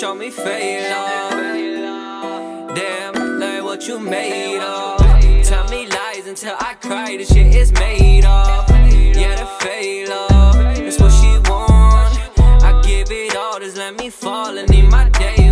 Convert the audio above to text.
Show me fake love. Damn, like what you made of. Tell me lies until I cry. This shit is made up. Yeah, the fake love, that's what she want. I give it all, just let me fall and leave my day.